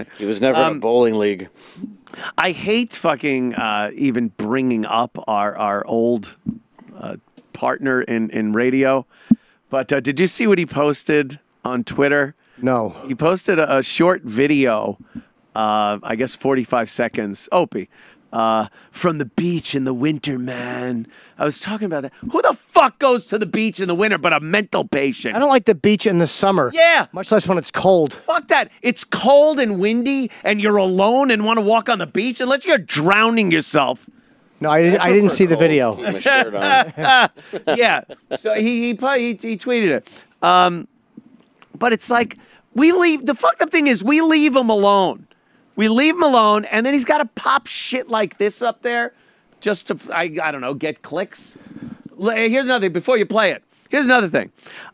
right. He was never in a bowling league. I hate fucking even bringing up our old partner in radio, but did you see what he posted on Twitter? No. He posted a short video, I guess 45 seconds, Opie. From the beach in the winter, man. I was talking about that. Who the fuck goes to the beach in the winter but a mental patient? I don't like the beach in the summer. Yeah. Much less when it's cold. Fuck that. It's cold and windy and you're alone and want to walk on the beach unless you're drowning yourself. No, I didn't see the video. Keep my shirt on. Yeah. So he tweeted it. But it's like, we leave, the fucked up thing is we leave him alone. We leave him alone, and then he's got to pop shit like this up there just to, I don't know, get clicks. Here's another thing, before you play it. Here's another thing.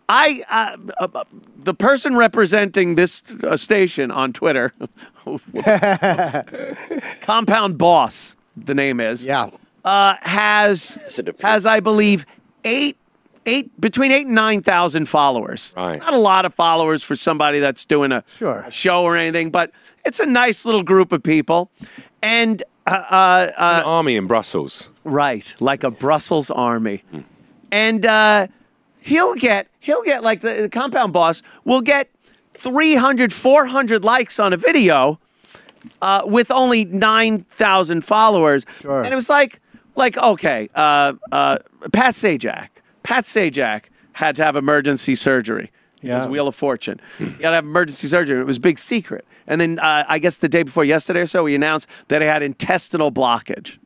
The person representing this station on Twitter, Compound Boss, the name is, yeah. Has, I believe, between 8,000 and 9,000 followers. Right. Not a lot of followers for somebody that's doing a sure. show or anything, but it's a nice little group of people. And it's an army in Brussels. Right, like a Brussels army. Mm. And he'll get like the Compound Boss will get 300, 400 likes on a video with only 9,000 followers. Sure. And it was like okay, Pat Sajak. Pat Sajak had to have emergency surgery. Yeah. It was Wheel of Fortune. He had to have emergency surgery. It was a big secret. And then I guess the day before yesterday or so, we announced that he had intestinal blockage.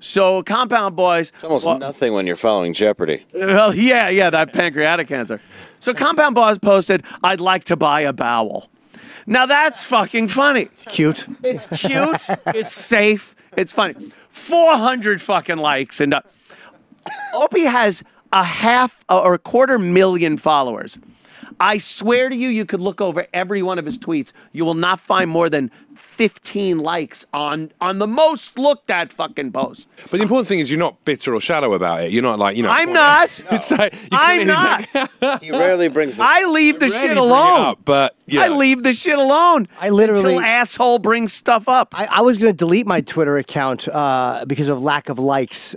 So Compound Boys... It's almost nothing when you're following Jeopardy. Well, yeah, yeah, that pancreatic cancer. So Compound Boys posted, I'd like to buy a bowel. Now that's fucking funny. It's cute. It's cute. It's safe. It's funny. 400 fucking likes. And Opie has... a half or a quarter million followers. I swear to you, you could look over every one of his tweets. You will not find more than 15 likes on the most looked at fucking post. But the important thing is you're not bitter or shallow about it. You're not like, you know. I'm not. No. It's like, I'm not. Like, he rarely brings this. I leave the shit alone. Up, but yeah. I leave the shit alone. I literally. Until asshole brings stuff up. I was going to delete my Twitter account because of lack of likes.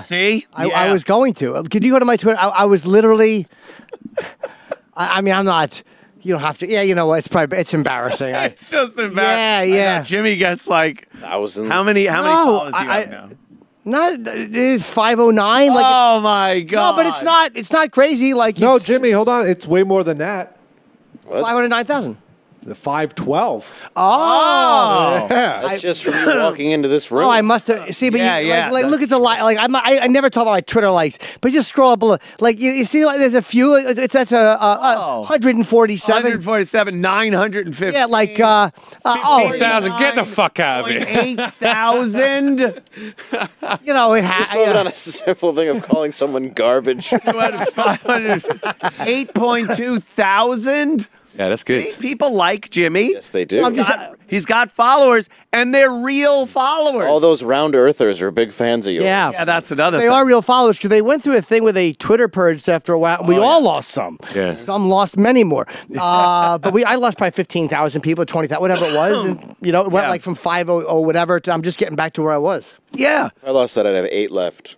See? I was going to. Could you go to my Twitter? I was literally. I mean, I'm not. You don't have to. Yeah, you know what? It's probably embarrassing. It's just embarrassing. Yeah, yeah. Jimmy gets like thousands. How many followers do you have now? Not 509. Like oh my god! No, but it's not. It's not crazy. Like no, Jimmy, hold on. It's way more than that. 509,000. 512. Oh, yeah. That's just from you walking into this room. Oh, I must have. See, but yeah, you, yeah, like look at the like. Like I never talk about my Twitter likes, but just scroll up below. Like you see, like there's a few. It's that's a 147, 147, 950. Yeah, like 15,000. Get the fuck out of here. 8,000. You know it has. It's not a simple thing of calling someone garbage. 8,200. Yeah, that's good. See, people like Jimmy. Yes, they do. He's got followers, and they're real followers. All those round earthers are big fans of yours. Yeah, yeah that's another thing. They are real followers, because they went through a thing where they Twitter purged after a while. Oh, we all lost some. Yeah. Some lost many more. But I lost probably 15,000 people, 20,000, whatever it was. And, you know, it went like from 500 or whatever to I'm just getting back to where I was. Yeah. If I lost that, I'd have 8 left.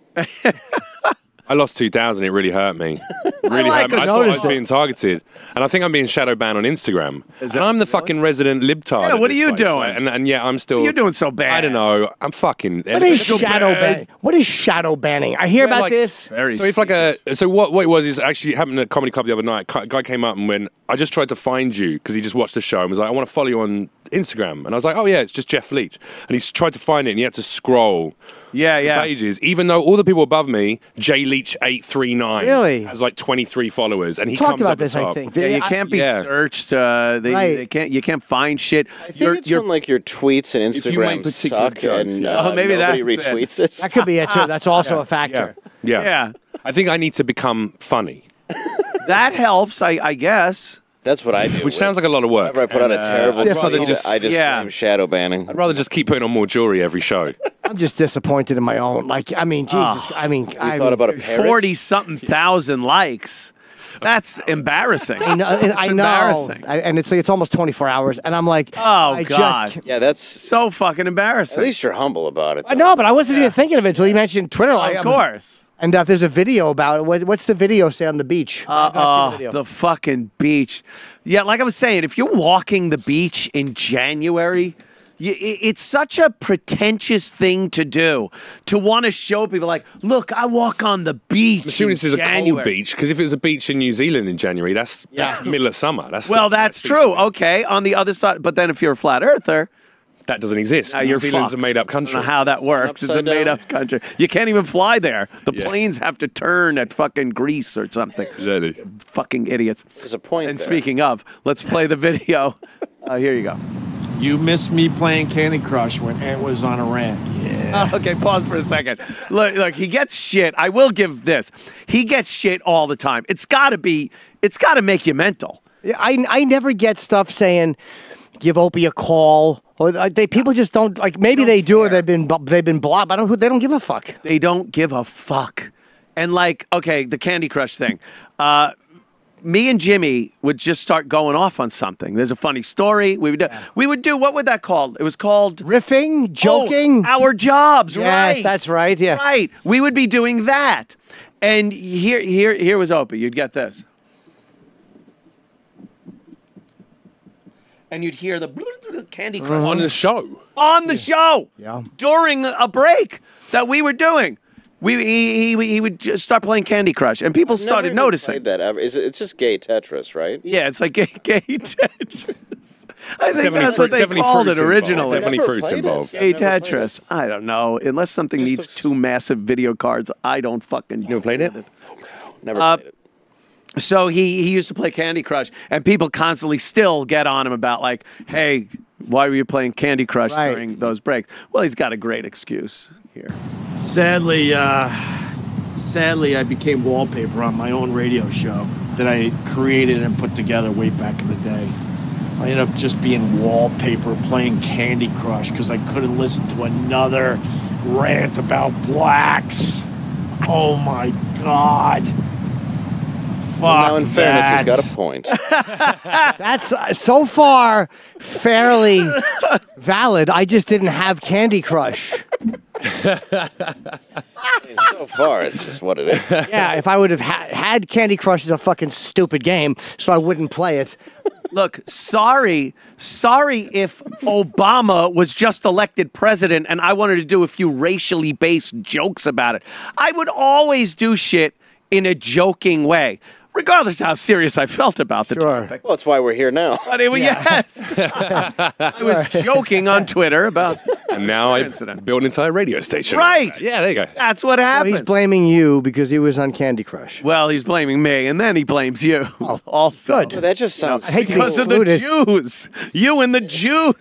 I lost 2,000. It really hurt me. Really hurt me. I thought I was being targeted, and I think I'm being shadow banned on Instagram. And I'm the fucking resident libtard. Yeah, what are you doing? And yeah, I'm still. You're doing so bad. I don't know. I'm fucking. What is shadow banning? What is shadow banning? I hear about this. Very so it's like a. So what it was is actually happened at a comedy club the other night. A guy came up and went, "I just tried to find you because he just watched the show and was like, I want to follow you on Instagram." And I was like, "Oh yeah, it's just Jeff Leach." And he's tried to find it, and he had to scroll. Yeah. Pages, even though all the people above me, J Leach 839, really has like 23 followers, and he talked about this. I think you can't be searched. They can't. You can't find shit. I think it's from like your tweets and Instagram suck, and maybe nobody retweets it. That could be it too. That's also a factor. Yeah. I think I need to become funny. That helps, I guess. That's what I do. Which sounds like a lot of work. Whenever I put out a terrible tweet, I'm shadow banning. I'd rather just keep putting on more jewelry every show. I'm just disappointed in my own. Like, I mean, Jesus. I mean, I thought about a 40-something thousand likes. That's embarrassing. I know. It's embarrassing. And it's almost 24 hours. And I'm like, oh God. Yeah, that's so fucking embarrassing. At least you're humble about it. I know, but I wasn't even thinking of it until you mentioned Twitter. Like, of course. And there's a video about it. What's the video say on the beach? The fucking beach. Yeah, like I was saying, if you're walking the beach in January, it's such a pretentious thing to do, to want to show people, like, look, I walk on the beach. Assuming this is a cold beach, because if it was a beach in New Zealand in January, that's middle of summer. Well, that's true. Okay, on the other side. But then if you're a flat earther, that doesn't exist. No, New Zealand's a made-up country. I don't know how that works. It's a made-up country. You can't even fly there. The planes have to turn at fucking Greece or something. Exactly. Fucking idiots. There's a point there. Speaking of, let's play the video. Here you go. You missed me playing Candy Crush when it was on a rant. Yeah. Okay, pause for a second. Look, he gets shit. I will give this. He gets shit all the time. It's got to make you mental. I never get stuff saying, give Opie a call. Or people just don't like. Maybe they do, or they've been blocked. They don't give a fuck. They don't give a fuck. And like, okay, the Candy Crush thing. Me and Jimmy would just start going off on something. There's a funny story. We would do what would that called? It was called riffing, joking. Oh, our jobs, right? Yes, that's right. Yeah, right. We would be doing that. And here was Opie. You'd get this, and you'd hear the Candy Crush on the show. On the show. Yeah. During a break that we were doing, he would just start playing Candy Crush, and people started noticing that. Ever. It's just gay Tetris, right? Yeah, it's like gay Tetris. I think that's what they called it originally. Definitely fruits involved. Gay Tetris. I don't know. Unless something needs two massive video cards, I don't fucking. You never played it? Never played it. So he used to play Candy Crush, and people constantly still get on him about, like, hey, why were you playing Candy Crush during those breaks? Well, he's got a great excuse here. Sadly, I became wallpaper on my own radio show that I created and put together way back in the day. I ended up just being wallpaper playing Candy Crush because I couldn't listen to another rant about blacks. Oh, my God. Well, now, in fairness, he's got a point. That's so far fairly valid. I just didn't have Candy Crush. So far, it's just what it is. Yeah, if I would have had Candy Crush is a fucking stupid game, so I wouldn't play it. Look, sorry if Obama was just elected president and I wanted to do a few racially based jokes about it. I would always do shit in a joking way. Regardless of how serious I felt about the topic. Well, that's why we're here now. But it, yes. I was joking on Twitter about and now I built an entire radio station. Right. Yeah, there you go. That's what happens. Well, he's blaming you because he was on Candy Crush. Well, he's blaming me, and then he blames you also. Good. Well, that just sounds... You know, I hate because to be of the Jews. You and the Jews.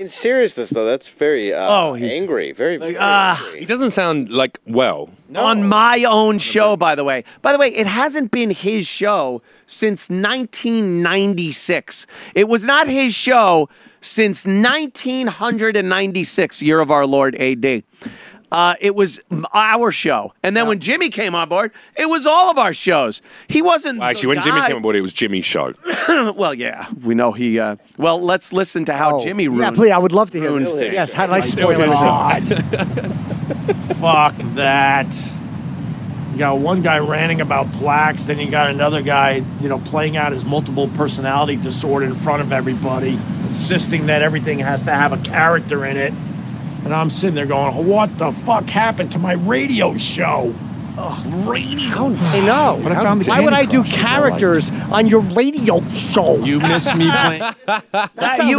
In seriousness, though, that's very angry. Very, like, very angry. He doesn't sound like, No. On my own show, by the way. By the way, it hasn't been his show since 1996. It was not his show since 1996, year of our Lord A.D. It was our show. And then when Jimmy came on board, it was all of our shows. He wasn't actually, when Jimmy came on board, it was Jimmy's show. Well, yeah, we know he... well, let's listen to how Jimmy ruined... Yeah, please, I would love to hear this. Yes, how did I spoil it? Fuck that. You got one guy ranting about blacks, then you got another guy, you know, playing out his multiple personality disorder in front of everybody, insisting that everything has to have a character in it. And I'm sitting there going, what the fuck happened to my radio show? Ugh, radio. I know. But why would I do characters on your radio show? You miss me playing.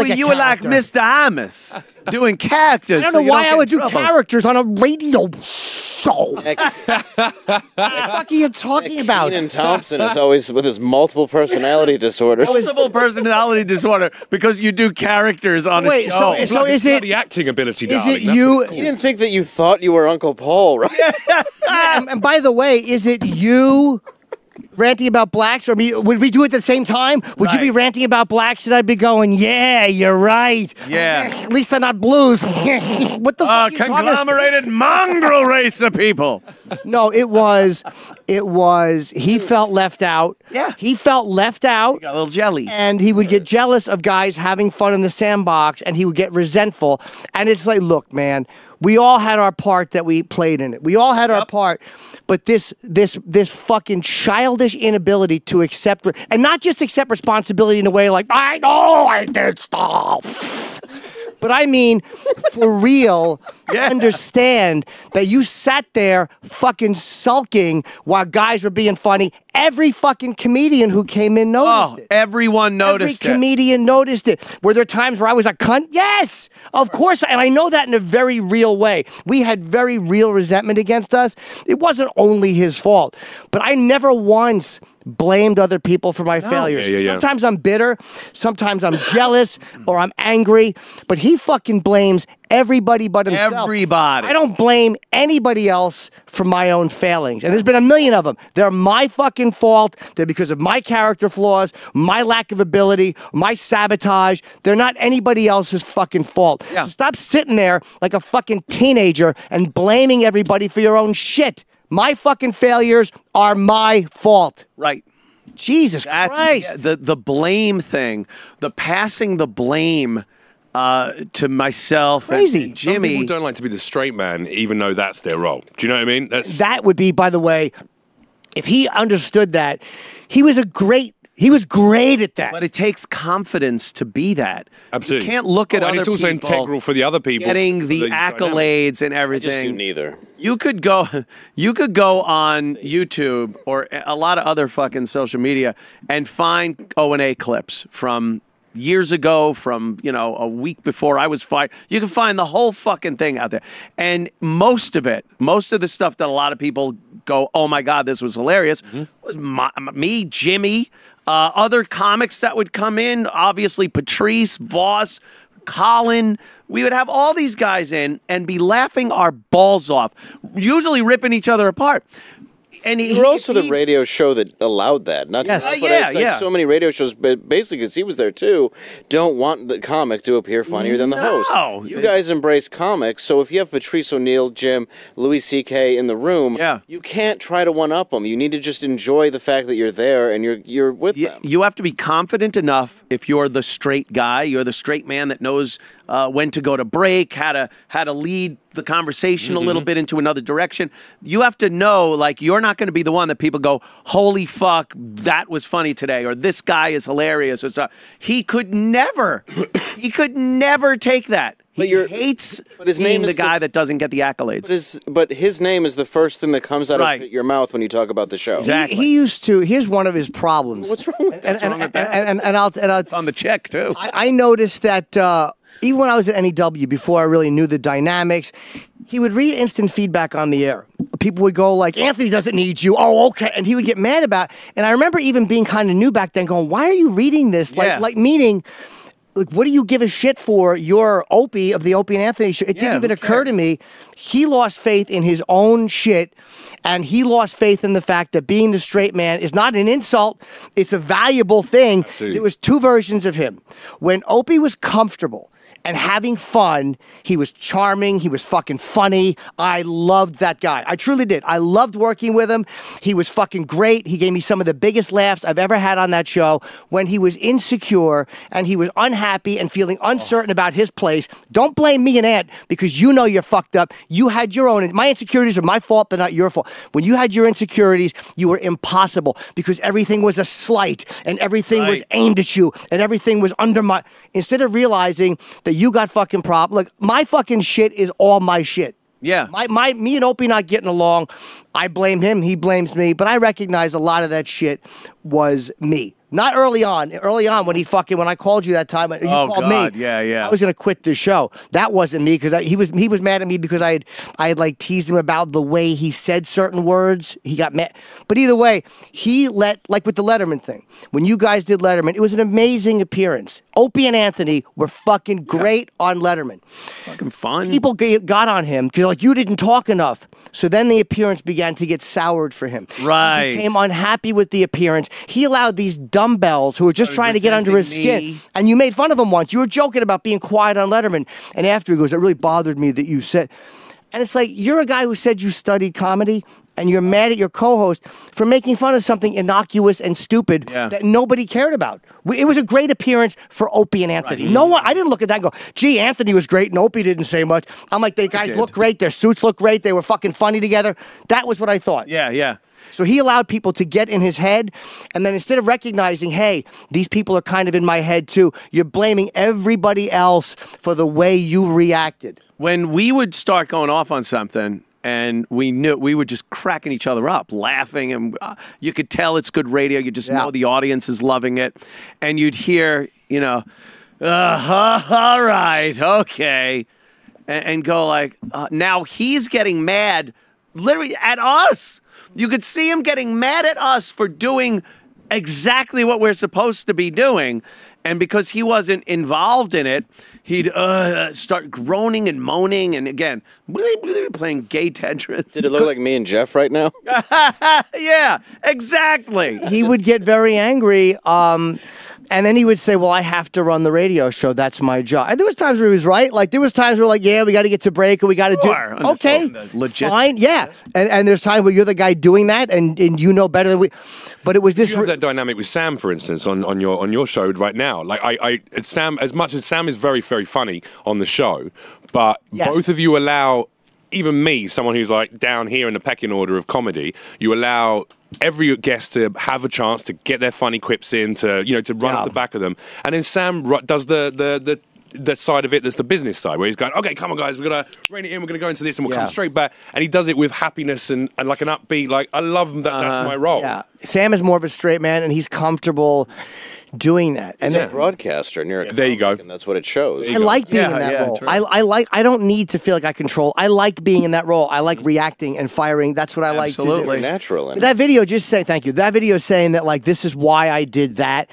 You were like Mr. Amos doing characters. I don't know why I would do characters on a radio show. What the fuck are you talking about? Kenan Thompson is always with his multiple personality disorders. Multiple personality disorder because you do characters on a show. Wait, so is it... the acting ability, darling. You didn't think that you thought you were Uncle Paul, right? And by the way, is it you ranting about blacks, or me? Would we do it at the same time? Would you be ranting about blacks, and I'd be going, "Yeah, you're right. Yeah, at least they're not blues." What the fuck? Conglomerated mongrel race of people. No, it was, he felt left out. Yeah. He felt left out. He got a little jelly. And he would get jealous of guys having fun in the sandbox, and he would get resentful. And it's like, look, man, we all had our part that we played in it. We all had our part, but this fucking childish inability to accept, and not just accept responsibility in a way like, I know I did stuff. But I mean, for real, understand that you sat there fucking sulking while guys were being funny. Every fucking comedian who came in noticed it. Everyone noticed it. Every comedian noticed it. Were there times where I was a cunt? Yes, of course. And I know that in a very real way. We had very real resentment against us. It wasn't only his fault. But I never once blamed other people for my failures. Sometimes I'm bitter, sometimes I'm jealous, or I'm angry, but he fucking blames everybody but himself. Everybody. I don't blame anybody else for my own failings. And there's been a million of them. They're my fucking fault. They're because of my character flaws, my lack of ability, my sabotage. They're not anybody else's fucking fault. Yeah. So stop sitting there like a fucking teenager and blaming everybody for your own shit. My fucking failures are my fault. Right. Jesus Christ. The blame thing, the passing the blame to myself and Jimmy. Some people don't like to be the straight man, even though that's their role. Do you know what I mean? That would be, by the way, if he understood that, he was great at that. But it takes confidence to be that. Absolutely. You can't look at other people. And it's also integral for the other people. Getting the accolades and everything. I just do neither. You could go on YouTube or a lot of other fucking social media and find O&A clips from years ago, from, you know, a week before I was fired. You can find the whole fucking thing out there. And most of the stuff that a lot of people go, oh my God, this was hilarious, was me, Jimmy, other comics that would come in, obviously Patrice, Voss, Colin. We would have all these guys in and be laughing our balls off, usually ripping each other apart. And you were also the radio show that allowed that. Like so many radio shows, but basically, because he was there too, don't want the comic to appear funnier than the host. You guys embrace comics, so if you have Patrice O'Neal, Jim, Louis C.K. in the room, you can't try to one-up them. You need to just enjoy the fact that you're there and you're with them. You have to be confident enough if you're the straight guy, you're the straight man that knows when to go to break, how to lead the conversation a little bit into another direction. You have to know, like, you're not going to be the one that people go, holy fuck, that was funny today, or this guy is hilarious, or stuff. He could never, take that. But he hates being the guy that doesn't get the accolades. But his name is the first thing that comes out of your mouth when you talk about the show. Exactly. He used to. Here's one of his problems. What's wrong with that? It's on the check too. I noticed that. Even when I was at N.E.W., before I really knew the dynamics, he would read Instant Feedback on the air. People would go like, Anthony doesn't need you. Oh, okay. And he would get mad about it. And I remember even being kind of new back then going, why are you reading this? Like meaning, like, what do you give a shit for your Opie of the Opie and Anthony show? It didn't even occur to me. He lost faith in his own shit, and he lost faith in the fact that being the straight man is not an insult. It's a valuable thing. Absolutely. There was two versions of him. When Opie was comfortable and having fun, he was charming, he was fucking funny. I loved that guy. I truly did. I loved working with him. He was fucking great. He gave me some of the biggest laughs I've ever had on that show. When he was insecure and he was unhappy and feeling uncertain about his place, don't blame me and Ant, because you know you're fucked up. You had your own. My insecurities are my fault, but not your fault. When you had your insecurities, you were impossible because everything was a slight and everything was aimed at you and everything was undermined. Instead of realizing that you got fucking problems. Look, my fucking shit is all my shit. Yeah. Me and Opie not getting along, I blame him, he blames me, but I recognize a lot of that shit was me. Not early on. Early on when he fucking, when I called you that time, you called God. Me. Yeah. I was going to quit the show. That wasn't me, because he was mad at me because I had like teased him about the way he said certain words. He got mad. But either way, like with the Letterman thing, when you guys did Letterman, it was an amazing appearance. Opie and Anthony were fucking great on Letterman. Fucking fun. People got on him because like, you didn't talk enough. So then the appearance began to get soured for him. Right. He became unhappy with the appearance. He allowed these dumbbells who were just trying to get under his skin, and you made fun of him once. You were joking about being quiet on Letterman, and after he goes, it really bothered me that you said. And it's like, you're a guy who said you studied comedy, and you're mad at your co-host for making fun of something innocuous and stupid that nobody cared about. It was a great appearance for Opie and Anthony. Right. No one, I didn't look at that and go, gee, Anthony was great and Opie didn't say much. I'm like, they guys look great, their suits look great, they were fucking funny together. That was what I thought. Yeah, yeah. So he allowed people to get in his head, and then instead of recognizing, hey, these people are kind of in my head too, you're blaming everybody else for the way you reacted. When we would start going off on something, and we knew we were just cracking each other up, laughing, and you could tell it's good radio. You just know the audience is loving it, and you'd hear, you know, all right, okay, and go like, now he's getting mad, literally at us. You could see him getting mad at us for doing exactly what we're supposed to be doing. And because he wasn't involved in it, he'd start groaning and moaning and, again, playing gay Tetris. Did it look like me and Jeff right now? Yeah, exactly. He would get very angry, and then he would say, well, I have to run the radio show. That's my job. And there was times where he was right. Like, there was times where, like, yeah, we got to get to break and we got to do... Okay, fine, yeah. And there's times where you're the guy doing that and you know better than we... But it was this... You have that dynamic with Sam, for instance, on your show right now. Like Sam, as much as Sam is very, very funny on the show, but both of you allow, even me, someone who's like down here in the pecking order of comedy, you allow every guest to have a chance to get their funny quips in, to to run off the back of them, and then Sam does the side of it that's the business side, where he's going, okay, come on guys, we're gonna rein it in, we're gonna go into this, and we'll come straight back, and he does it with happiness and like an upbeat, like I love that. That's my role. Yeah. Sam is more of a straight man, and he's comfortable doing that. And you're a broadcaster, and you're a there you go, and that's what it shows. I like being in that role. I don't need to feel like I control. I like being in that role. I like reacting and firing. That's what I like to do. Natural. That video just say thank you. That video saying that, like, this is why I did that.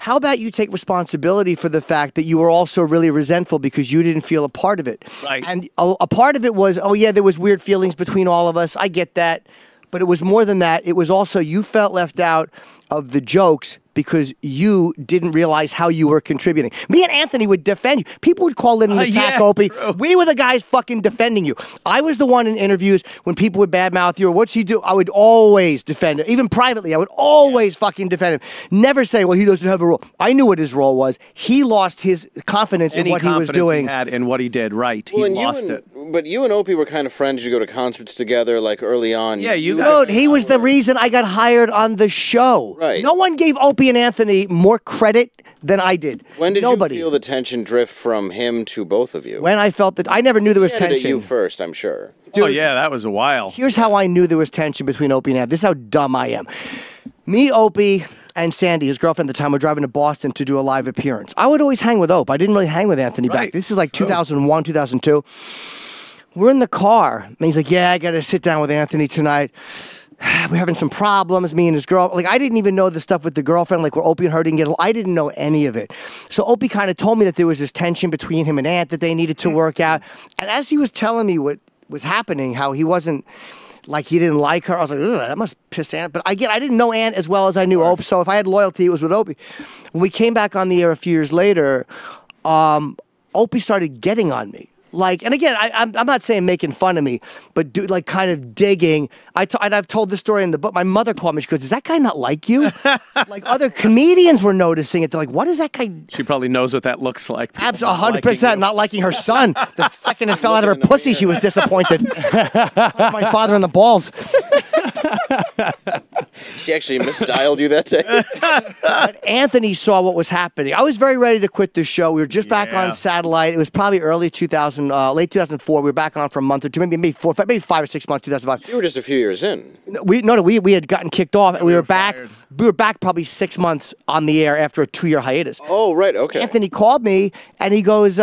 How about you take responsibility for the fact that you were also really resentful because you didn't feel a part of it? Right. And a part of it was, oh yeah, there was weird feelings between all of us. I get that. But it was more than that. It was also you felt left out of the jokes because you didn't realize how you were contributing. Me and Anthony would defend you. People would call in and attack Opie. We were the guys fucking defending you. I was the one in interviews when people would badmouth you or what's he do? I would always defend him. Even privately, I would always fucking defend him. Never say, well, he doesn't have a role. I knew what his role was. He lost his confidence in what he was doing. Any confidence he had in what he did, right. Well, he lost it. But you and Opie were kind of friends. You go to concerts together, like early on. Yeah, you guys. He was the reason I got hired on the show. Right. No one gave Opie and Anthony more credit than I did. When did you feel the tension drift from him to both of you? When I felt that, I never knew there was tension. He had it at you first, I'm sure. Dude, oh yeah, that was a while. Here's how I knew there was tension between Opie and Anthony. This is how dumb I am. Me, Opie, and Sandy, his girlfriend at the time, were driving to Boston to do a live appearance. I would always hang with Opie. I didn't really hang with Anthony back. This is like 2001, 2002. We're in the car, and he's like, yeah, I got to sit down with Anthony tonight. We're having some problems, me and his girl. Like, I didn't even know the stuff with the girlfriend, like where Opie and her didn't get along. I didn't know any of it. So Opie kind of told me that there was this tension between him and Ant that they needed to work out. And as he was telling me what was happening, how he wasn't, like, he didn't like her, I was like, that must piss Ant. But I didn't know Ant as well as I knew Opie, so if I had loyalty, it was with Opie. When we came back on the air a few years later, Opie started getting on me. Like, and again, I'm not saying making fun of me, but dude, like, kind of digging. I've told this story in the book. My mother called me. She goes, "Does that guy not like you?" Like, other comedians were noticing it. They're like, "What is that guy?" She probably knows what that looks like. Absolutely, 100%. Not liking her son. The second it fell out of her pussy, she was disappointed. My father in the balls. She actually misdialed you that day. But Anthony saw what was happening. I was very ready to quit the show. We were just back on satellite. It was probably early 2000, late 2004. We were back on for a month or two, maybe 5 or 6 months. 2005. You were just a few years in. No, we had gotten kicked off, and we were back. Fired. We were back probably 6 months on the air after a 2-year hiatus. Oh, right, okay. Anthony called me, and he goes,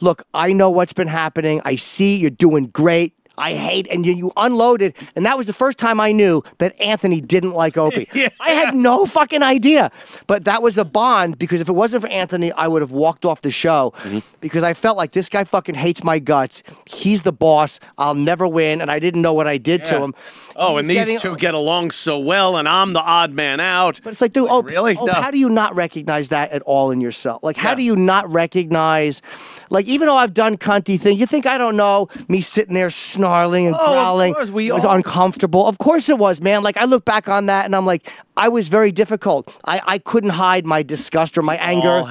"Look, I know what's been happening. I see you're doing great. I hate, and you unloaded. And that was the first time I knew that Anthony didn't like Opie. Yeah. I had no fucking idea. But that was a bond, because if it wasn't for Anthony, I would have walked off the show because I felt like this guy fucking hates my guts. He's the boss. I'll never win. And I didn't know what I did to him. Oh, and these two get along so well, and I'm the odd man out. But it's like, dude, really? How do you not recognize that at all in yourself? Like, how do you not recognize, like, even though I've done cunty thing, you think I don't know me sitting there snarling and growling? Of course we all. It was uncomfortable. Of course it was, man. Like, I look back on that, and I'm like, I was very difficult. I couldn't hide my disgust or my anger.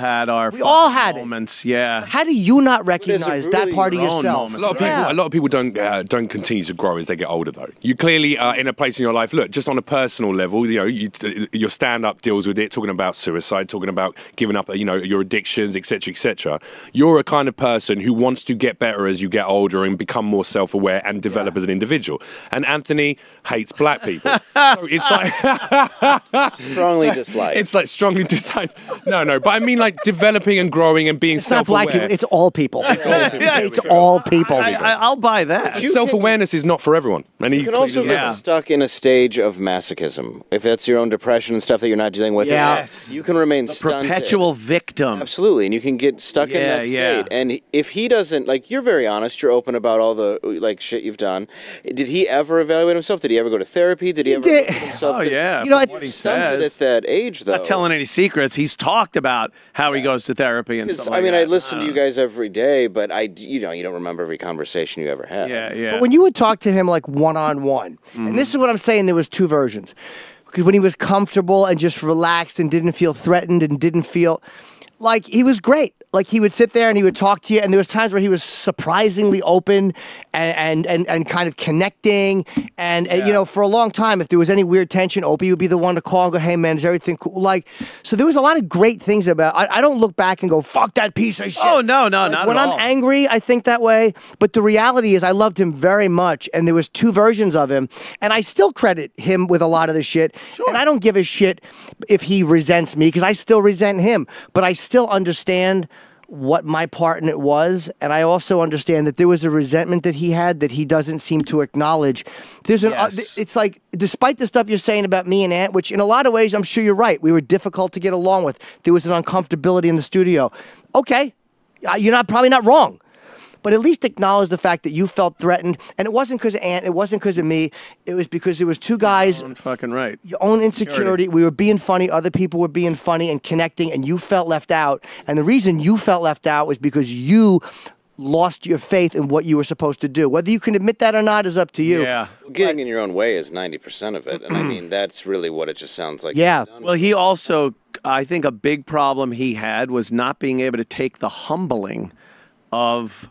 We all had moments, yeah. How do you not recognize that part of yourself? A lot of people don't continue to grow as they get older, though. You clearly are in a place in your life, look, just on a personal level, you know, your stand-up deals with it, talking about suicide, talking about giving up, you know, your addictions, etc., etc. You're a kind of person who wants to get better as you get older and become more self-aware and develop as an individual. And Anthony hates black people. So it's like... Strongly disliked. No, but I mean, like, developing and growing and being self-aware. It's not black people, it's all people. It's all people. It's all people. I'll buy that. Self-awareness is not for everyone. And you can also get stuck in a stage of masochism. If that's your own depression and stuff that you're not dealing with, you can remain stunted. Perpetual victim. Absolutely, and you can get stuck in that state. And if he doesn't, like, you're very honest, you're open about all the, like, shit you've done. Did he ever evaluate himself? Did he ever go to therapy? Did he ever look at himself? Oh, yeah. You know, stunted at that age, though. Not telling any secrets. He's talked about how he goes to therapy and stuff like that. I mean, I listen to you guys every day, but you don't remember every conversation you ever had. Yeah, yeah. But when you would talk to him, like, one-on-one, and this is what I'm saying, there was two versions. Because when he was comfortable and just relaxed and didn't feel threatened and didn't feel... Like, he was great. Like, he would sit there and he would talk to you, and there was times where he was surprisingly open and kind of connecting. And you know, for a long time, if there was any weird tension, Opie would be the one to call and go, hey, man, is everything cool? Like, so there was a lot of great things about it. I don't look back and go, fuck that piece of shit. Oh, no, like, not at all. When I'm angry, I think that way. But the reality is I loved him very much, and there was two versions of him. And I still credit him with a lot of the shit. Sure. And I don't give a shit if he resents me, because I still resent him. But I still understand what my part in it was, and I also understand that there was a resentment that he had that he doesn't seem to acknowledge. There's an it's like, despite the stuff you're saying about me and Ant, which in a lot of ways I'm sure you're right, we were difficult to get along with. There was an uncomfortability in the studio. Okay, you're probably not wrong. But at least acknowledge the fact that you felt threatened. And it wasn't because of Ant. It wasn't because of me. It was because there was two guys. You're fucking right. Your own insecurity. We were being funny. Other people were being funny and connecting. And you felt left out. And the reason you felt left out was because you lost your faith in what you were supposed to do. Whether you can admit that or not is up to you. Yeah. Getting in your own way is 90% of it. And I mean, that's really what it just sounds like. Yeah. Well, he also, I think a big problem he had was not being able to take the humbling of...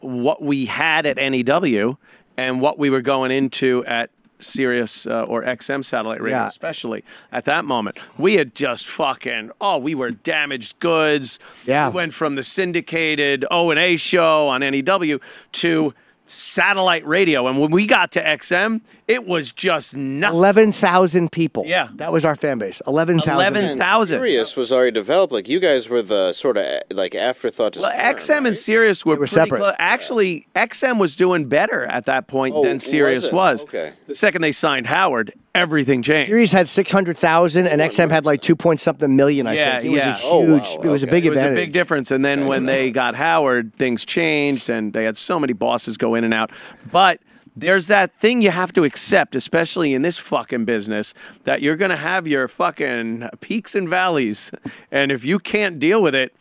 what we had at N.E.W. and what we were going into at Sirius or XM Satellite Radio, especially at that moment. We had just fucking, we were damaged goods. Yeah. We went from the syndicated O&A show on N.E.W. to satellite radio. And when we got to XM, it was just nothing. 11,000 people. Yeah. That was our fan base. 11,000. 11,000. Sirius was already developed. Like, you guys were the sort of, like, afterthought to XM, right? And Sirius were pretty separate. Actually, XM was doing better at that point than Sirius was. Okay. The second they signed Howard, everything changed. Sirius had 600,000 and XM had like 2-point-something million, I think. It was a huge, it was a big advantage. It was a big difference. And then when they got Howard, things changed, and they had so many bosses go in and out. But there's that thing you have to accept, especially in this fucking business, that you're going to have your fucking peaks and valleys. And if you can't deal with it,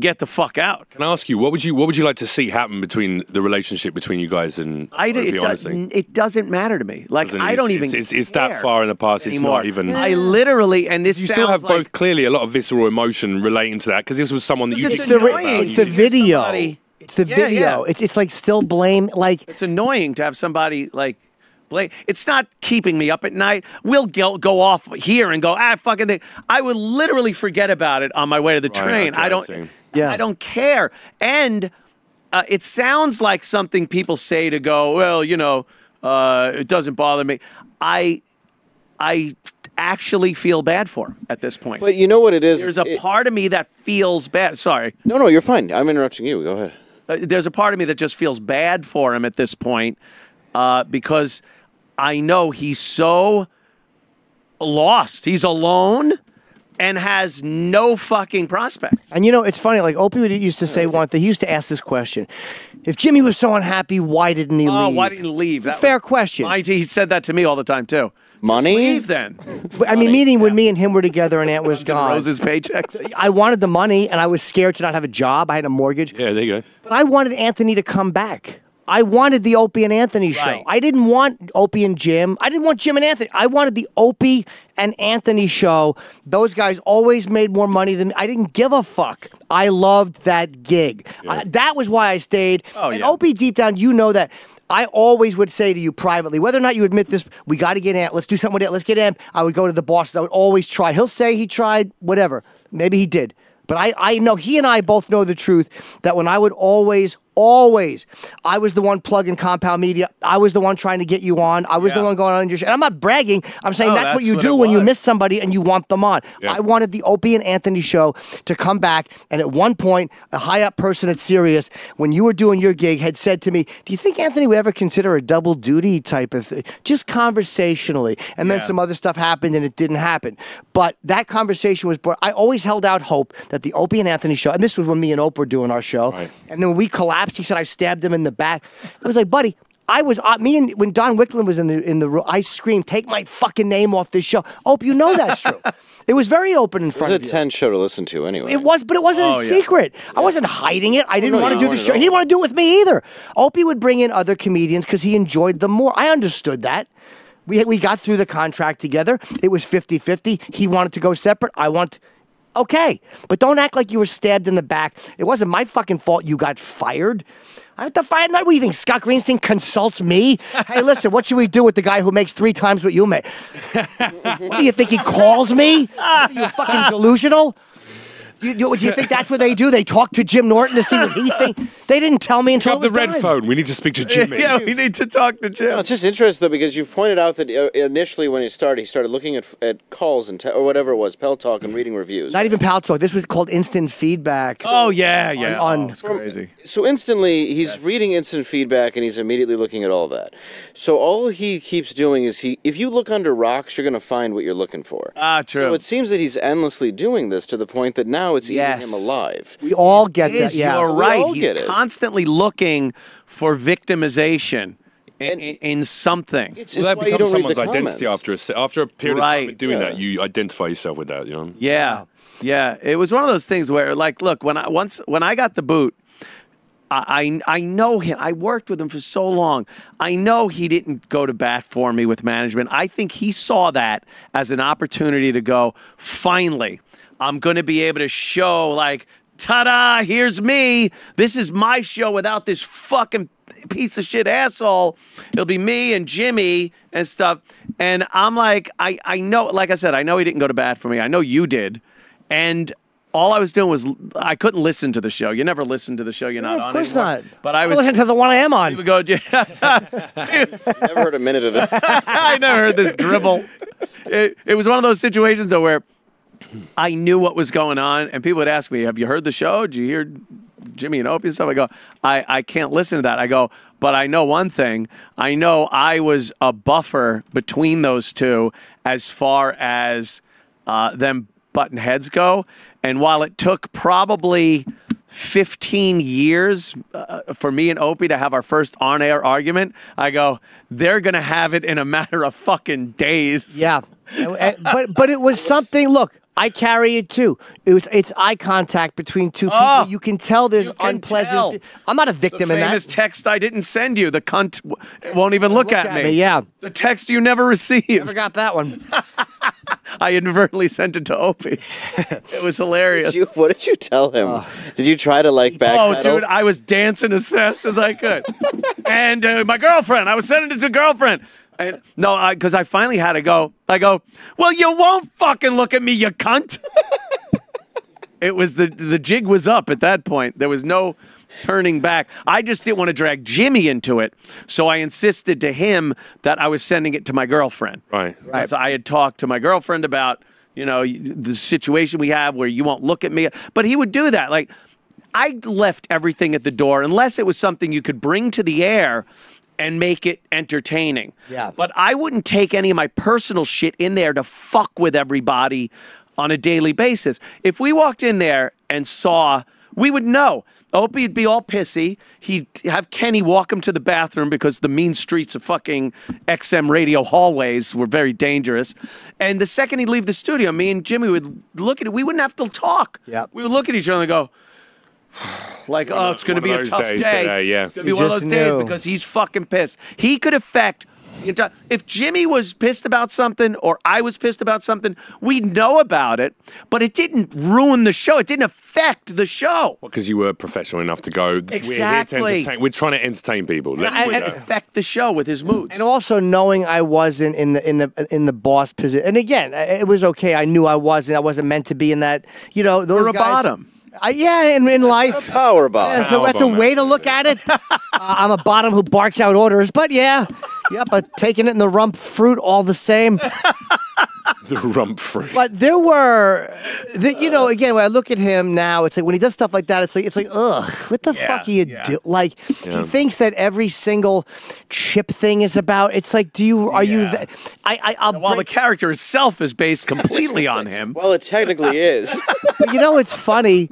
get the fuck out. Can I ask you, what would you like to see happen between the relationship between you guys and Opie, honestly? It doesn't matter to me. Like, I don't even care. It's that far in the past, anymore. It's not even... I literally, and this sounds like... You still have both, clearly, a lot of visceral emotion relating to that, because this was someone that you... It's annoying. It's the video. It's the video. Yeah. It's like still blame. Like, it's annoying to have somebody like blame. It's not keeping me up at night. We'll go off here and go, fucking thing. I would literally forget about it on my way to the train. I don't care. And it sounds like something people say to go, well, you know, it doesn't bother me. I actually feel bad for him at this point. But you know what it is? There's a part of me that feels bad. Sorry. No, you're fine. I'm interrupting you. Go ahead. There's a part of me that just feels bad for him at this point because I know he's so lost. He's alone and has no fucking prospects. And, you know, it's funny. Like, Opie used to say one thing. He used to ask this question. If Jimmy was so unhappy, why didn't he leave? Why didn't he leave? That's a fair question. He said that to me all the time, too. Money? Just leave, then. I mean, meaning when me and him were together and Aunt was gone. Rose's paychecks. I wanted the money, and I was scared to not have a job. I had a mortgage. Yeah, there you go. But I wanted Anthony to come back. I wanted the Opie and Anthony show. Right. I didn't want Opie and Jim. I didn't want Jim and Anthony. I wanted the Opie and Anthony show. Those guys always made more money than me. I didn't give a fuck. I loved that gig. Yeah. That was why I stayed. Oh, and Opie, deep down, you know that. I always would say to you privately, whether or not you admit this, we got to get amped. Let's do something with it. Let's get amped. I would go to the bosses. I would always try. He'll say he tried, whatever. Maybe he did. But I know, he and I both know the truth that when I would always, I was the one plugging Compound Media. I was the one trying to get you on. I was the one going on your show. And I'm not bragging. I'm saying that's what you do when you miss somebody and you want them on. Yeah. I wanted the Opie and Anthony show to come back. And at one point, a high-up person at Sirius, when you were doing your gig, had said to me, do you think Anthony would ever consider a double duty type of thing? Just conversationally. And then some other stuff happened and it didn't happen. But that conversation was brought. I always held out hope that the Opie and Anthony show, and this was when me and Oprah were doing our show, and then when we collapsed, he said I stabbed him in the back. I was like, buddy, I was me and when Don Wicklund was in the room, I screamed, "Take my fucking name off this show!" Hope you know that's true. It was very open in front of you. It was a 10 show to listen to anyway. It was, but it wasn't a secret. Yeah. I wasn't hiding it. I didn't want to do the show. He didn't want to do it with me either. Opie would bring in other comedians because he enjoyed them more. I understood that. We got through the contract together. It was 50-50. He wanted to go separate. I want. Okay, but don't act like you were stabbed in the back. It wasn't my fucking fault you got fired. I have to fire. What do you think, Scott Greenstein consults me? Hey, listen, what should we do with the guy who makes 3 times what you make? What do you think, he calls me? What, are you fucking delusional? Do you think that's what they do? They talk to Jim Norton to see what he thinks? They didn't tell me until it was done. Phone. We need to speak to Jimmy. Yeah, we need to talk to Jim. No, it's just interesting, though, because you've pointed out that initially when he started looking at calls and or whatever it was, Pal Talk and reading reviews. Not even Pal Talk. This was called Instant Feedback. Oh, yeah, yeah. It's crazy. So instantly, he's reading Instant Feedback, and he's immediately looking at all that. So all he keeps doing is if you look under rocks, you're going to find what you're looking for. Ah, true. So it seems that he's endlessly doing this to the point that now it's eating him alive. We all get that. Yeah. You're right. He's constantly looking for victimization in something. It's that becomes someone's identity after a period of time doing that. You identify yourself with that. You know. Yeah, yeah. It was one of those things where, like, look, when I got the boot, I know him. I worked with him for so long. I know he didn't go to bat for me with management. I think he saw that as an opportunity to go, finally, I'm going to be able to show, like, ta-da, here's me. This is my show without this fucking piece of shit asshole. It'll be me and Jimmy and stuff. And I'm like, I know, like I said, I know he didn't go to bat for me. I know you did. And all I was doing was I couldn't listen to the show. You never listen to the show. You're not on it. Of course not. But I was listening to the one I am on. You would go, I've never heard a minute of this. I never heard this dribble. It was one of those situations, though, where I knew what was going on, and people would ask me, have you heard the show? Did you hear Jimmy and Opie and stuff? I go, I can't listen to that. I go, but I know one thing. I know I was a buffer between those two as far as them button heads go. And while it took probably 15 years for me and Opie to have our first on-air argument, I go, they're going to have it in a matter of fucking days. Yeah. But it was something, look. I carry it too. It's eye contact between two people. You can tell there's unpleasant. I'm not a victim in that. The famous text I didn't send you. The cunt won't even look at me. Yeah. The text you never received. Never got that one. I inadvertently sent it to Opie. It was hilarious. What did you tell him? Did you try to like backpedal? Oh, dude, I was dancing as fast as I could. And my girlfriend, I was sending it to girlfriend. No, because I finally had to go. I go, well, you won't fucking look at me, you cunt. It was the jig was up at that point. There was no turning back. I just didn't want to drag Jimmy into it, so I insisted to him that I was sending it to my girlfriend. Right. So I had talked to my girlfriend about, you know, the situation we have where you won't look at me. But he would do that. Like, I left everything at the door unless it was something you could bring to the air and make it entertaining. Yeah. But I wouldn't take any of my personal shit in there to fuck with everybody on a daily basis. If we walked in there and saw, we would know. Opie would be all pissy. He'd have Kenny walk him to the bathroom because the mean streets of fucking XM radio hallways were very dangerous. And the second he'd leave the studio, me and Jimmy would look at it. We wouldn't have to talk. Yep. We would look at each other and go, like, oh, it's going to be a tough day. Today, yeah. It's going to be one of those days because he's fucking pissed. He could affect... If Jimmy was pissed about something or I was pissed about something, we'd know about it, but it didn't ruin the show. It didn't affect the show. Well, because you were professional enough to go, exactly. We're here to entertain. We're trying to entertain people. And affect the show with his moods. And also knowing I wasn't in the boss position. And again, it was okay. I knew I wasn't. I wasn't meant to be in that. You know, those guys, bottom. Yeah, in life. A power bottom. Yeah, so that's a way to look at it. I'm a bottom who barks out orders, but yeah. Yeah, but taking it in the rump fruit all the same. The rump fruit. But there were, you know, again, when I look at him now, it's like when he does stuff like that, it's like, ugh, what the fuck are you do? Like, he thinks that every single chip thing is about. It's like, do you are you? While the character itself is based completely on him. Well, it technically is. But you know, it's funny.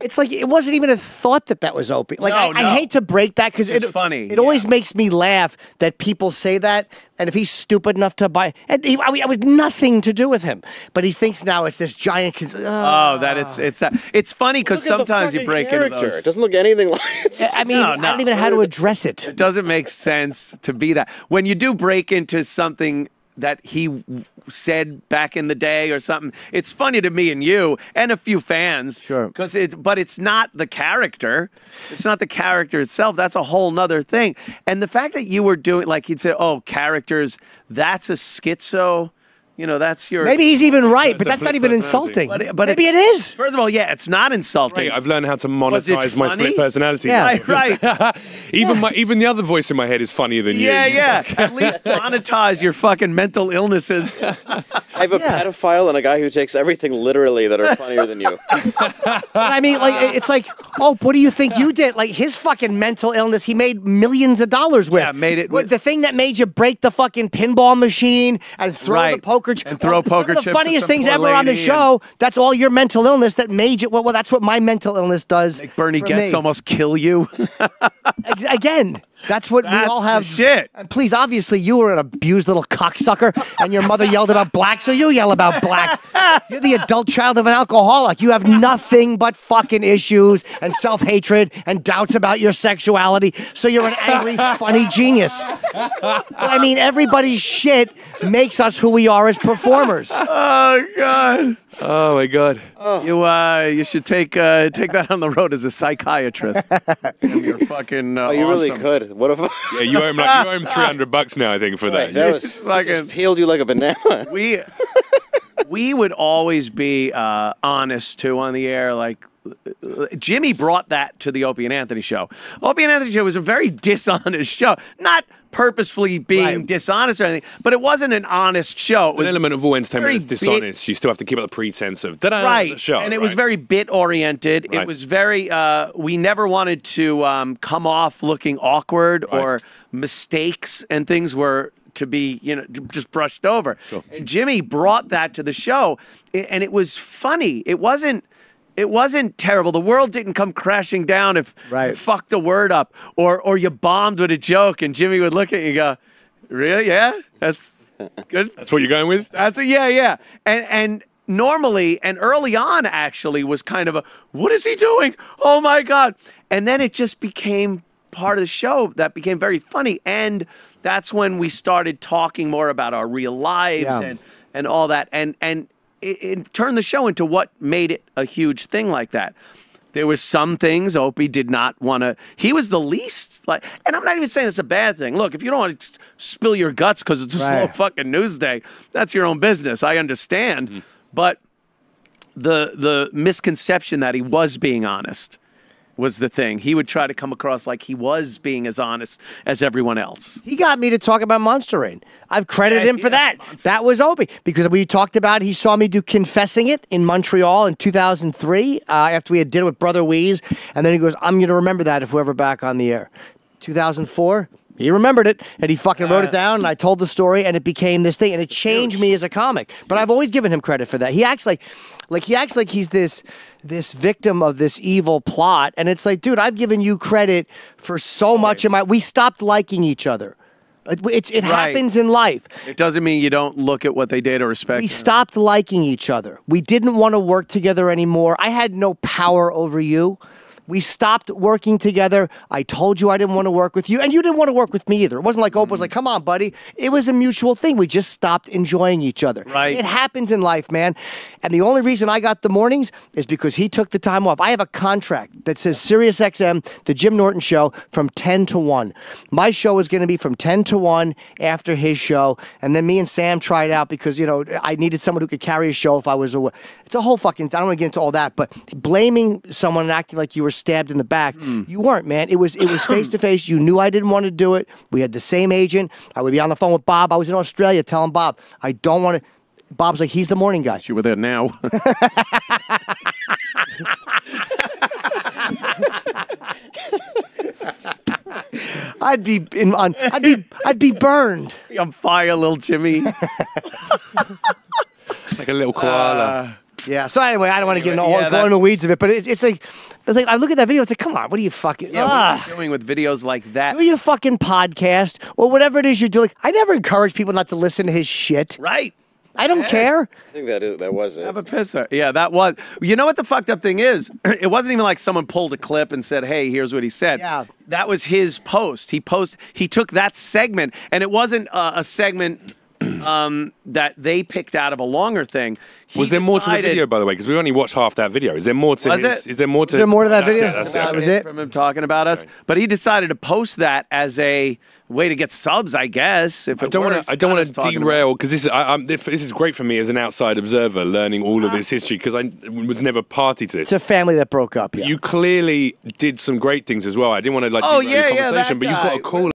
It's like it wasn't even a thought that was Opie. Like I hate to break that because it's funny. It always makes me laugh that people say that, and if he's stupid enough to buy, and I was nothing to do with him, but he thinks now it's this giant. It's funny because sometimes you break into those. It doesn't look anything like it. I mean, I don't even know how to address it. It doesn't make sense to be that when you do break into something that he said back in the day or something. It's funny to me and you and a few fans. Sure. But it's not the character. It's not the character itself. That's a whole nother thing. And the fact that you were doing, like he'd say, oh, characters, that's a schizo. You know, that's your... Maybe he's even right, but that's not even insulting. But maybe it is. First of all, yeah, it's not insulting. Right, I've learned how to monetize my split personality. Yeah, right. Even the other voice in my head is funnier than you. Yeah, yeah. At least monetize your fucking mental illnesses. I have a pedophile and a guy who takes everything literally that are funnier than you. I mean, like, it's like, oh, what do you think you did? Like, his fucking mental illness, he made millions of dollars with. Yeah, made it with. The thing that made you break the fucking pinball machine and throw the poker. And throw poker chips. Some of the funniest things ever on the show. That's all your mental illness that made you. Well, that's what my mental illness does. Like Bernie Getz almost kill you. Again, that's what we all have. Shit. And please, obviously, you were an abused little cocksucker, and your mother yelled about blacks, so you yell about blacks. You're the adult child of an alcoholic. You have nothing but fucking issues and self-hatred and doubts about your sexuality, so you're an angry, funny genius. I mean, everybody's shit makes us who we are as performers. Oh, God. Oh, my God. Oh. You should take that on the road as a psychiatrist. You're fucking you awesome. Really could. What if yeah, you owe him $300 now, I think, for that. That was fucking just peeled you like a banana. We would always be honest too on the air. Like Jimmy brought that to the Opie and Anthony show. Opie and Anthony show was a very dishonest show. Not purposefully being dishonest or anything, but it wasn't an honest show. It was an element of all entertainment that's dishonest. You still have to keep up the pretense of the show. And it was very bit-oriented. Right. It was very, we never wanted to come off looking awkward or mistakes and things were to be, you know, just brushed over. Sure. And Jimmy brought that to the show, and it was funny. It wasn't terrible. The world didn't come crashing down if you fucked a word up or you bombed with a joke and Jimmy would look at you and go, really? Yeah? That's good? That's what you're going with? That's a yeah. And normally, and early on actually, was kind of a, what is he doing? Oh my God. And then it just became part of the show that became very funny. And that's when we started talking more about our real lives and all that. And it turned the show into what made it a huge thing like that. There were some things Opie did not want to... He was the least... like, and I'm not even saying it's a bad thing. Look, if you don't want to spill your guts because it's a slow fucking news day, that's your own business. I understand. Mm-hmm. But the misconception that he was being honest was the thing. He would try to come across like he was being as honest as everyone else. He got me to talk about Monster Rain. I've credited him for that. Monster. That was Opie, because we talked about, he saw me do Confessing It in Montreal in 2003 after we had did it with Brother Wheeze. And then he goes, I'm going to remember that if we're ever back on the air. 2004. He remembered it, and he fucking wrote it down, and I told the story, and it became this thing, and it changed me as a comic. But I've always given him credit for that. He acts like he's this victim of this evil plot, and it's like, dude, I've given you credit for so much of my. We stopped liking each other. It happens in life. It doesn't mean you don't look at what they did or respect. We stopped liking each other. We didn't want to work together anymore. I had no power over you. We stopped working together. I told you I didn't want to work with you, and you didn't want to work with me either. It wasn't like Opie was like, come on, buddy. It was a mutual thing. We just stopped enjoying each other. Right. It happens in life, man. And the only reason I got the mornings is because he took the time off. I have a contract that says SiriusXM, the Jim Norton show, from 10 to 1. My show is going to be from 10 to 1 after his show, and then me and Sam tried out because, you know, I needed someone who could carry a show if I was away. It's a whole fucking, I don't want to get into all that, but blaming someone and acting like you were stabbed in the back. You weren't, man. It was face to face. You knew I didn't want to do it. We had the same agent. I would be on the phone with Bob. I was in Australia telling Bob, I don't want to. Bob's like, he's the morning guy. You were there now. I'd be burned. On fire, little Jimmy. Like a little koala. Yeah, so anyway, I don't want to get go in the weeds of it, but it's like I look at that video, it's like, come on, what are you fucking... Yeah, what are you doing with videos like that? Do your fucking podcast or whatever it is you're doing. I never encourage people not to listen to his shit. Right. I don't care. I think that was it. Have a pisser. Yeah, that was... You know what the fucked up thing is? It wasn't even like someone pulled a clip and said, hey, here's what he said. Yeah. That was his post. He took that segment, and it wasn't a segment... that they picked out of a longer thing. Was there more to the video, by the way? Because we only watched half that video. Is there more to his, is there more to that video? That was it. From him talking about us. Right. But he decided to post that as a way to get subs, I guess. If I don't want to derail, because this is great for me as an outside observer learning all of this history, because I was never party to this. It's a family that broke up, yeah. You clearly did some great things as well. I didn't want to like derail the conversation, but you've got a call